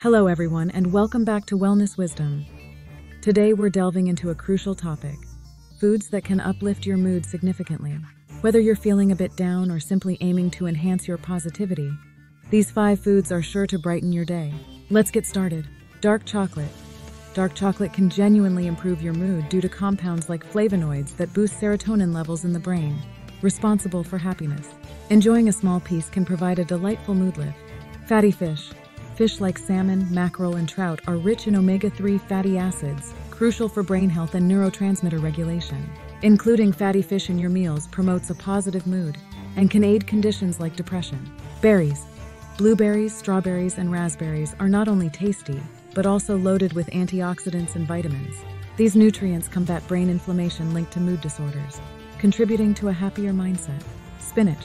Hello everyone, and welcome back to Wellness Wisdom. Today we're delving into a crucial topic, foods that can uplift your mood significantly. Whether you're feeling a bit down or simply aiming to enhance your positivity, these 5 foods are sure to brighten your day. Let's get started. Dark chocolate. Dark chocolate can genuinely improve your mood due to compounds like flavonoids that boost serotonin levels in the brain, responsible for happiness. Enjoying a small piece can provide a delightful mood lift. Fatty fish. Fish like salmon, mackerel, and trout are rich in omega-3 fatty acids, crucial for brain health and neurotransmitter regulation. Including fatty fish in your meals promotes a positive mood and can aid conditions like depression. Berries. Blueberries, strawberries, and raspberries are not only tasty, but also loaded with antioxidants and vitamins. These nutrients combat brain inflammation linked to mood disorders, contributing to a happier mindset. Spinach.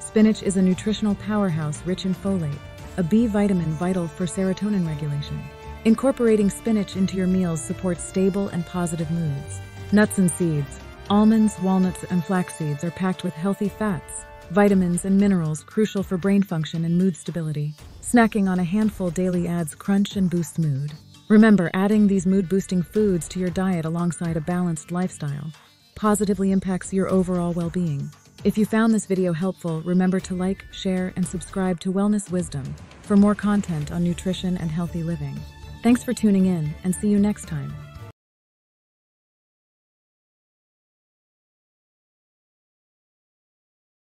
Spinach is a nutritional powerhouse rich in folate, a B vitamin vital for serotonin regulation. Incorporating spinach into your meals supports stable and positive moods. Nuts and seeds. Almonds, walnuts, and flax seeds are packed with healthy fats, vitamins, and minerals crucial for brain function and mood stability. Snacking on a handful daily adds crunch and boosts mood. Remember, adding these mood-boosting foods to your diet alongside a balanced lifestyle positively impacts your overall well-being. If you found this video helpful, remember to like, share, and subscribe to Wellness Wisdom for more content on nutrition and healthy living. Thanks for tuning in, and see you next time.